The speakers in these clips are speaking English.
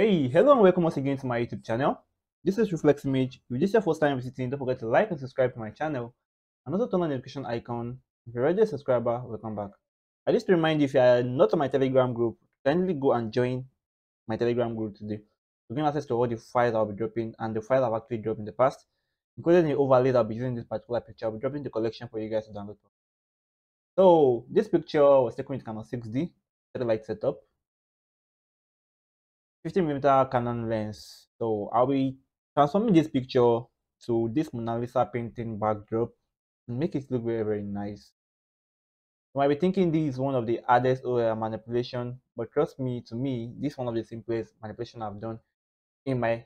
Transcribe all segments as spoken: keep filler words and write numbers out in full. Hey, hello and welcome once again to my YouTube channel. This is Reflex Image. If this is your first time visiting, don't forget to like and subscribe to my channel, and also turn on the notification icon. If you're already a subscriber, welcome back. I just remind you, if you are not on my Telegram group, kindly go and join my Telegram group today. You can access to all the files I'll be dropping and the files I've actually dropped in the past, including the overlay that I'll be using in this particular picture. I'll be dropping the collection for you guys to download. So this picture was taken with Canon six D satellite setup, fifty millimeter Canon lens. So I'll be transforming this picture to this Mona Lisa painting backdrop and make it look very very nice. You might be thinking this is one of the hardest O L manipulation, but trust me, to me, this is one of the simplest manipulation I've done in my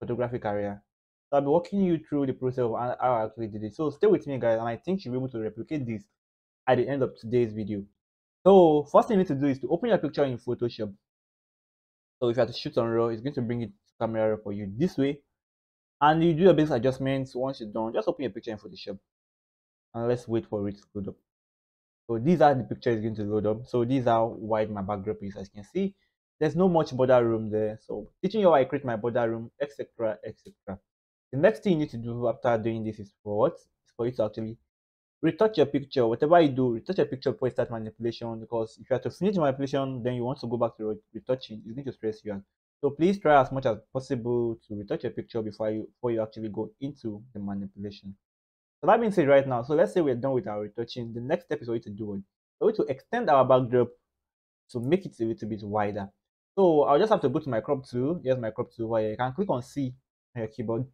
photography career. So I'll be walking you through the process of how I actually did it. So stay with me, guys, and I think you'll be able to replicate this at the end of today's video. So first thing you need to do is to open your picture in Photoshop. So if you have to shoot on raw, it's going to bring it to camera for you this way. And you do your basic adjustments. Once you're done, just open your picture in Photoshop. And let's wait for it to load up. So these are the picture is going to load up. So these are wide my backdrop is, as you can see. There's no much border room there. So teaching you how I create my border room, et cetera, et cetera. The next thing you need to do after doing this is for what? It's for you to actually retouch your picture. Whatever you do, retouch your picture before you start manipulation, because if you have to finish the manipulation, then you want to go back to retouching. It's going to stress you out. So please try as much as possible to retouch your picture before you before you actually go into the manipulation. So that being said, right now, so let's say we're done with our retouching. The next step is for you to do it. We're going to extend our backdrop to make it a little bit wider. So I'll just have to go to my crop tool. Here's my crop tool over here. You can click on C on your keyboard.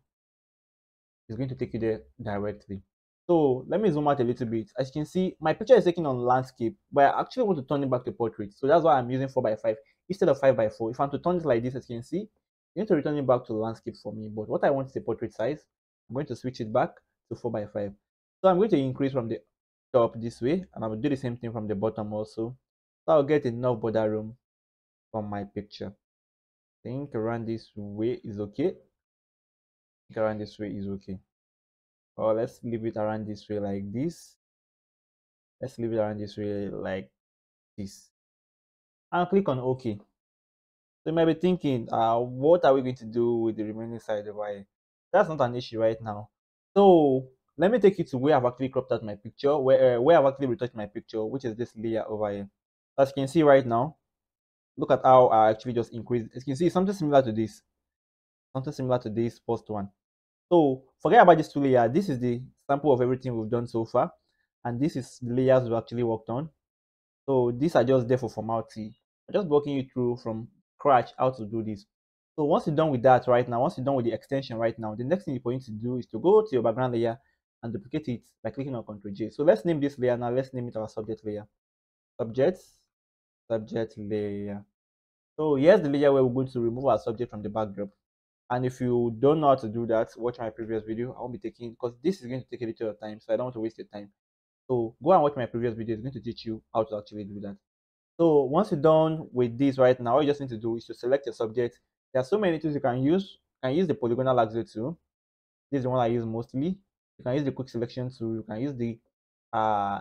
It's going to take you there directly. So let me zoom out a little bit. As you can see, my picture is taken on landscape, but I actually want to turn it back to portrait. So that's why I'm using four by five instead of five by four. If I'm to turn it like this, as you can see, you need to return it back to landscape for me. But what I want is a portrait size. I'm going to switch it back to four by five. So I'm going to increase from the top this way, and I will do the same thing from the bottom also. So I'll get enough border room from my picture. I think around this way is okay. I think around this way is okay. Or let's leave it around this way like this. Let's leave it around this way like this. And click on OK. So you might be thinking, uh, what are we going to do with the remaining side over here? That's not an issue right now. So let me take you to where I've actually cropped out my picture, where, uh, where I've actually retouched my picture, which is this layer over here. As you can see right now, look at how I actually just increased. As you can see, something similar to this. Something similar to this first one. So forget about this two layers. This is the sample of everything we've done so far, and this is the layers we've actually worked on. So these are just there for formality. I'm just walking you through from scratch how to do this. So once you're done with that right now, once you're done with the extension right now, the next thing you're going to do is to go to your background layer and duplicate it by clicking on control J. So let's name this layer now. Let's name it our subject layer. Subjects, subject layer. So here's the layer where we're going to remove our subject from the backdrop. And if you don't know how to do that, watch my previous video. I won't be taking, because this is going to take a little time, so I don't want to waste your time. So go and watch my previous video. It's going to teach you how to actually do that. So once you're done with this right now, all you just need to do is to select your subject. There are so many tools you can use. You can use the polygonal axis tool. This is the one I use mostly. You can use the quick selection tool. You can use the uh,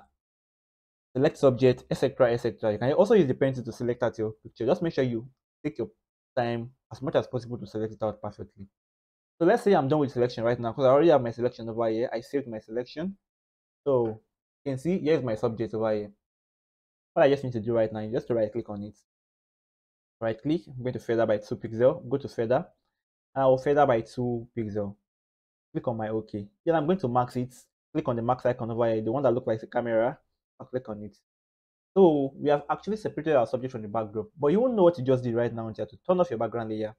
select subject, et cetera, et cetera. You can also use the pen tool to select out your picture. Just make sure you take your time as much as possible to select it out perfectly. So let's say I'm done with selection right now, because I already have my selection over here. I saved my selection. So you can see here's my subject over here. What I just need to do right now is just to right click on it. Right click, I'm going to feather by two pixel, go to feather, and I will feather by two pixel. Click on my OK. Then I'm going to max it. Click on the max icon over here, the one that looks like the camera. I'll click on it. So we have actually separated our subject from the backdrop, but you won't know what you just did right now until you have to turn off your background layer.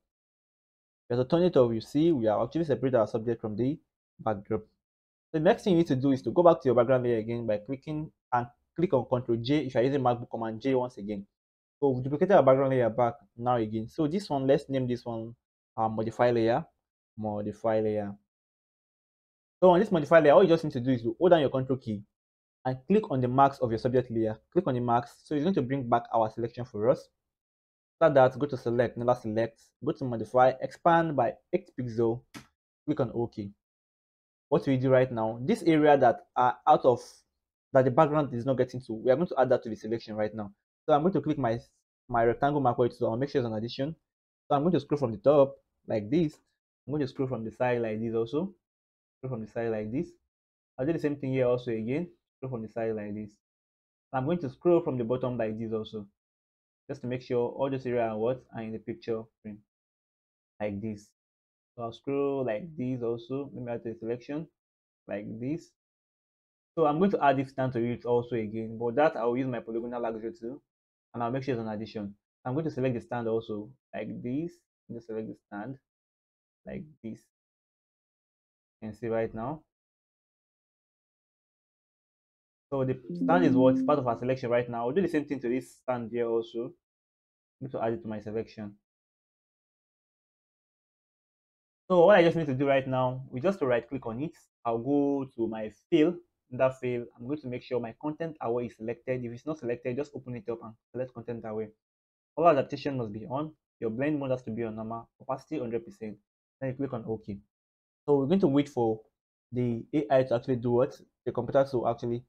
You have to turn it off. You see, we have actually separated our subject from the backdrop. The next thing you need to do is to go back to your background layer again by clicking and click on control J if you are using MacBook, command J once again. So we duplicated our background layer back now again. So this one, let's name this one uh, modify layer, modify layer. So on this modify layer, all you just need to do is to hold down your control key and click on the marks of your subject layer. Click on the marks. So it's going to bring back our selection for us. After that, go to select, never select, go to modify, expand by eight pixel, click on OK. What we do right now, this area that are out of, that the background is not getting to, we are going to add that to the selection right now. So I'm going to click my, my rectangle marker tool. I'll make sure it's an addition. So I'm going to scroll from the top like this. I'm going to scroll from the side like this also. Scroll from the side like this. I'll do the same thing here also again. Scroll from the side like this. I'm going to scroll from the bottom like this also. Just to make sure all those areas and what are in the picture frame. Like this. So I'll scroll like this also. Let me add to the selection. Like this. So I'm going to add this down to it also again. But that I'll use my polygonal axis too. And I'll make sure it's an addition. I'm going to select the stand also like this. Just select the stand like this. You can see right now. So the stand is what's part of our selection right now. I'll do the same thing to this stand here also. I'm going to add it to my selection. So what I just need to do right now is just to right click on it. I'll go to my fill. Under fill, I'm going to make sure my content aware is selected. If it's not selected, just open it up and select content aware. All adaptation must be on. Your blend mode has to be on normal. Opacity one hundred percent. Then you click on OK. So we're going to wait for the A I to actually do what? The computer to actually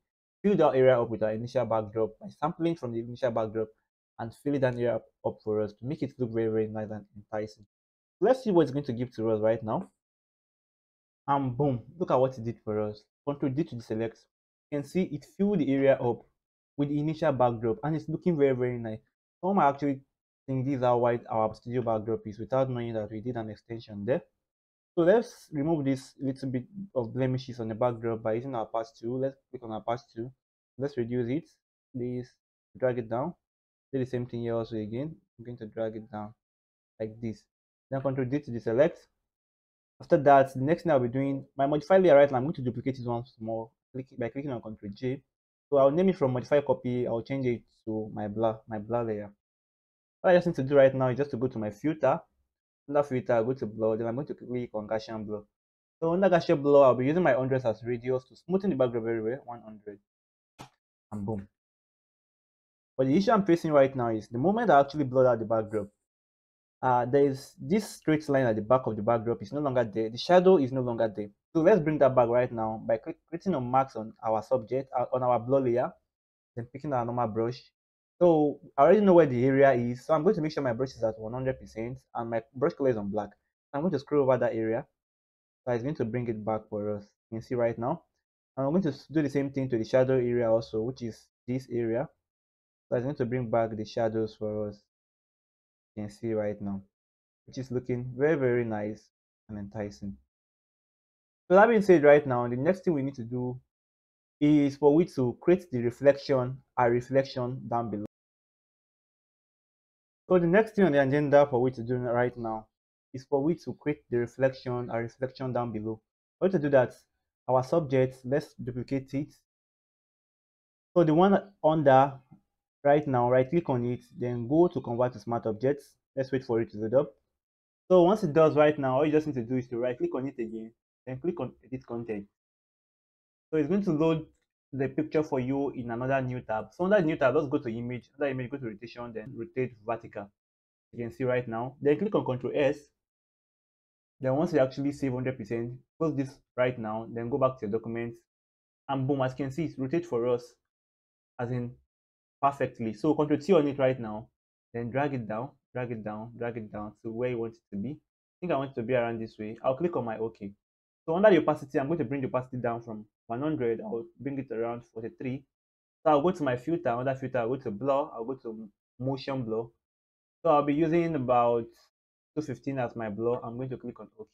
fill that area up with our initial backdrop by sampling from the initial backdrop and filling that area up for us to make it look very, very nice and enticing. So let's see what it's going to give to us right now. And boom, look at what it did for us. Control D to deselect. You can see it filled the area up with the initial backdrop and it's looking very, very nice. Some are actually think these are wide our studio backdrop is without knowing that we did an extension there. So let's remove this little bit of blemishes on the backdrop by using our patch tool. Let's click on our patch tool. Let's reduce it. This drag it down. Do the same thing here also again. I'm going to drag it down like this. Then Control D to deselect. After that, the next thing I'll be doing my modify layer right now. I'm going to duplicate it once more by clicking on Control J. So I'll name it from modify copy. I'll change it to my blur, my blur layer. What I just need to do right now is just to go to my filter. Under filter, I'll go to blur. Then I'm going to click on Gaussian blur. So under Gaussian blur, I'll be using my hundreds as radius to smoothen the background everywhere. one hundred, and boom. But the issue I'm facing right now is the moment I actually blur out the background, uh, there is this straight line at the back of the backdrop is no longer there. The shadow is no longer there. So let's bring that back right now by creating a marks on our subject, on our blur layer, then picking our normal brush. So I already know where the area is, so I'm going to make sure my brush is at one hundred percent and my brush color is on black. I'm going to scroll over that area, so it's going to bring it back for us. You can see right now. And I'm going to do the same thing to the shadow area also, which is this area. So it's going to bring back the shadows for us. You can see right now, which is looking very, very nice and enticing. So that being said, right now, the next thing we need to do is for we to create the reflection, our reflection down below. So the next thing on the agenda for we to do right now is for we to create the reflection, our reflection down below. For to do that, our subject, let's duplicate it. So the one under right now, right click on it, then go to convert to smart objects. Let's wait for it to load up. So once it does right now, all you just need to do is to right click on it again. Then click on edit content. So it's going to load the picture for you in another new tab. So under new tab, let's go to image. Under image, go to rotation, then rotate vertical. You can see right now. Then click on Control S. Then once you actually save one hundred percent, close this right now. Then go back to your documents, and boom, as you can see, it's rotate for us, as in perfectly. So Control T on it right now. Then drag it down, drag it down, drag it down to where you want it to be. I think I want it to be around this way. I'll click on my OK. So under the opacity, I'm going to bring the opacity down from one hundred. I'll bring it around forty-three. So I'll go to my filter. Under filter, I'll go to blur. I'll go to motion blur. So I'll be using about two fifteen as my blur. I'm going to click on OK.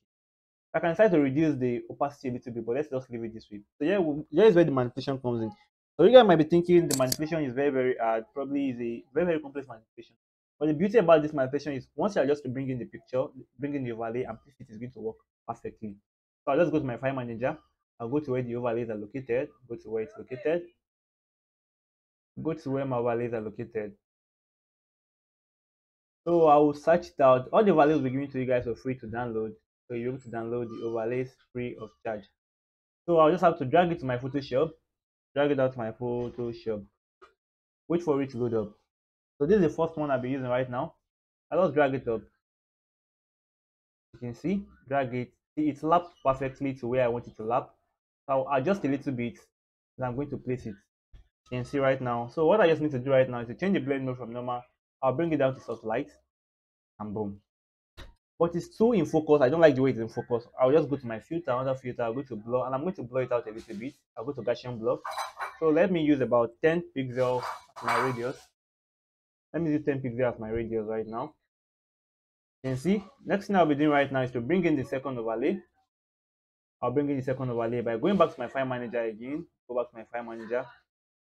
I can try to reduce the opacity a little bit, but let's just leave it this way. So here, here is where the manipulation comes in. So you guys might be thinking the manipulation is very, very hard. Probably is a very, very complex manipulation. But the beauty about this manipulation is once you are just to bring in the picture, bring in the overlay, and it is going to work perfectly. So I'll just go to my file manager. I'll go to where the overlays are located. Go to where it's located. Go to where my overlays are located. So I will search it out. All the overlays we're giving to you guys are free to download. So you're able to download the overlays free of charge. So I'll just have to drag it to my Photoshop. Drag it out to my Photoshop. Wait for it to load up. So this is the first one I'll be using right now. I'll just drag it up. You can see, drag it. It laps perfectly to where I want it to lap. So I'll adjust a little bit and I'm going to place it. You can see right now. So what I just need to do right now is to change the blend mode from normal. I'll bring it down to soft light and boom. but it's too in focus. I don't like the way it's in focus. I'll just go to my filter, another filter, I'll go to blur, and I'm going to blur it out a little bit. I'll go to Gaussian blur. So let me use about ten pixels as my radius. Let me do ten pixels as my radius right now. You can see, next thing I'll be doing right now is to bring in the second overlay. I'll bring in the second overlay by going back to my file manager again. Go back to my file manager.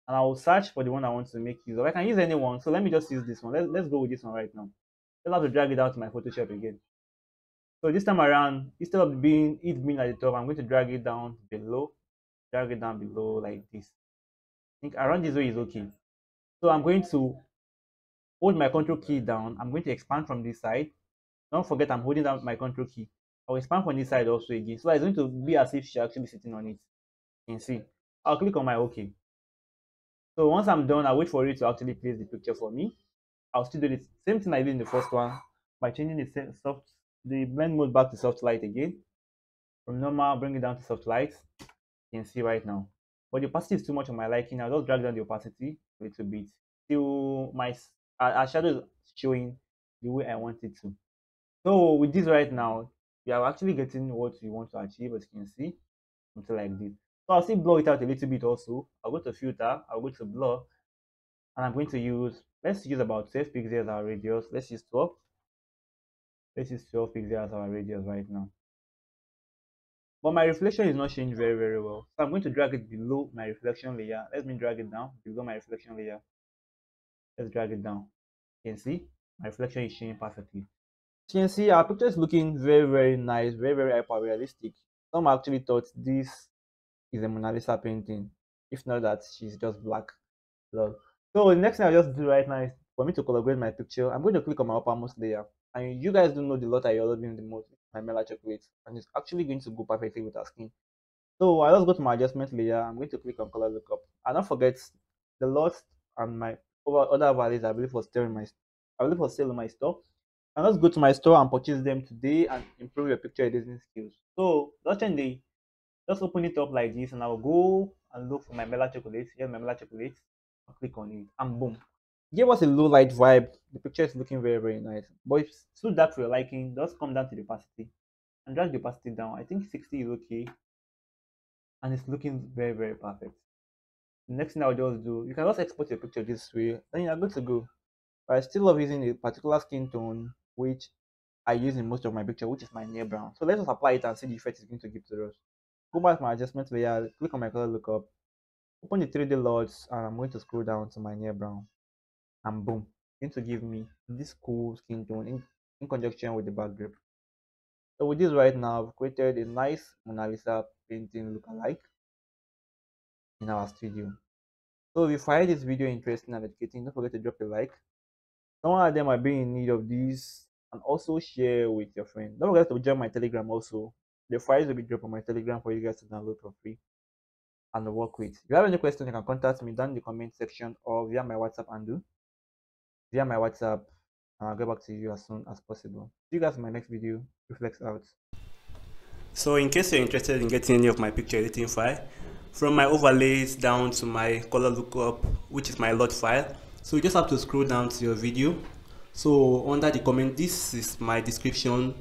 And I will search for the one I want to make use of. I can use any one, so let me just use this one. Let's, let's go with this one right now. I'll have to drag it out to my Photoshop again. So this time around, instead of being it being at the top, I'm going to drag it down below. Drag it down below like this. I think around this way is okay. So I'm going to hold my control key down. I'm going to expand from this side. Don't forget I'm holding down my control key. I'll expand from this side also again. So it's going to be as if she actually sitting on it. You can see. I'll click on my OK. So once I'm done, I'll wait for it to actually place the picture for me. I'll still do the same thing I did in the first one by changing the soft, the blend mode back to soft light again. From normal, bring it down to soft light. You can see right now. But the opacity is too much on my liking. I'll just drag down the opacity a little bit. Still, my our shadow is showing the way I want it to. So with this right now, you are actually getting what you want to achieve, as you can see, something like this. So I'll still blur it out a little bit also. I'll go to filter, I'll go to blur, and I'm going to use, let's use about twelve pixels as our radius. Let's use twelve. Let's use twelve pixels as our radius right now. But my reflection is not changed very, very well. So I'm going to drag it below my reflection layer. Let me drag it down below my reflection layer. Let's drag it down. You can see my reflection is changing perfectly. You can see our picture is looking very, very nice, very, very hyper realistic. Some actually thought this is a Mona Lisa painting, if not that she's just black. So the next thing I'll just do right now is for me to color grade my picture. I'm going to click on my uppermost layer, and you guys don't know the L U T I love in the most, my Mella Chocolate, and it's actually going to go perfectly with our skin. So I just go to my adjustment layer. I'm going to click on color lookup, and don't forget the L U T and my other values. I believe for still in my, I believe for sale in my store. And let's go to my store and purchase them today and improve your picture editing skills. So just change the Just open it up like this, and I'll go and look for my Mella Chocolate. Here's my Mella Chocolate. I'll click on it, and boom. Give us a low light vibe. The picture is looking very, very nice. But if it's too dark for your liking, just come down to the opacity and drag the opacity down. I think sixty is okay. And it's looking very, very perfect. The next thing I'll just do, you can just export your picture this way. Then you're good to go. But I still love using a particular skin tone, which I use in most of my picture, which is my near brown. So let's just apply it and see the effect it's going to give to us. Go back to my adjustment layer, click on my color lookup, open the three D L U Ts, and I'm going to scroll down to my near brown, and boom, it's going to give me this cool skin tone in, in conjunction with the backdrop. So with this right now, I've created a nice Mona Lisa painting look-alike in our studio. So if you find this video interesting and educating, don't forget to drop a like. Someone of them might be in need of this, and also share with your friend. Don't forget to join my Telegram also. The files will be dropped on my Telegram for you guys to download for free and work with. If you have any questions, you can contact me down in the comment section or via my WhatsApp handle. Via my WhatsApp, and I'll get back to you as soon as possible. See you guys in my next video. Reflex out. So in case you're interested in getting any of my picture editing file, from my overlays down to my color lookup, which is my L U T file, so you just have to scroll down to your video. So under the comment, this is my description.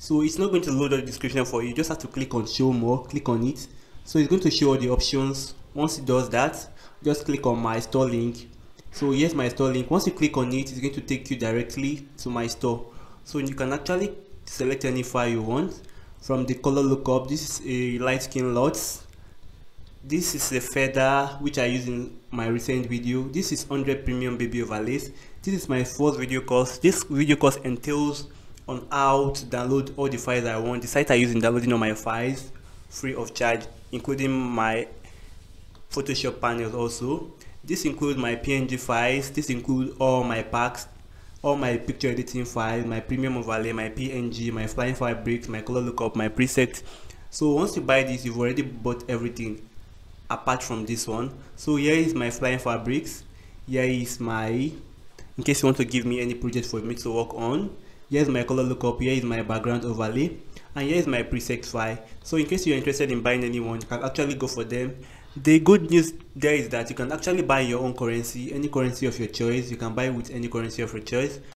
So it's not going to load the description for you. You just have to click on show more, click on it. So it's going to show the options. Once it does that, just click on my store link. So here's my store link. Once you click on it, it's going to take you directly to my store. So you can actually select any file you want. From the color lookup, this is a light skin L U T. This is a feather, which I use in my recent video. This is one hundred premium baby overlays. This is my first video course. This video course entails on how to download all the files I want. The site I use in downloading all my files free of charge, including my Photoshop panels also. This includes my P N G files. This includes all my packs, all my picture editing files, my premium overlay, my P N G, my flying fabrics, my color lookup, my presets. So once you buy this, you've already bought everything apart from this one. So here is my flying fabrics. Here is my, in case you want to give me any project for me to work on. Here's my color lookup, here is my background overlay, and here is my preset file. So in case you're interested in buying anyone, you can actually go for them. The good news there is that you can actually buy your own currency, any currency of your choice. You can buy with any currency of your choice.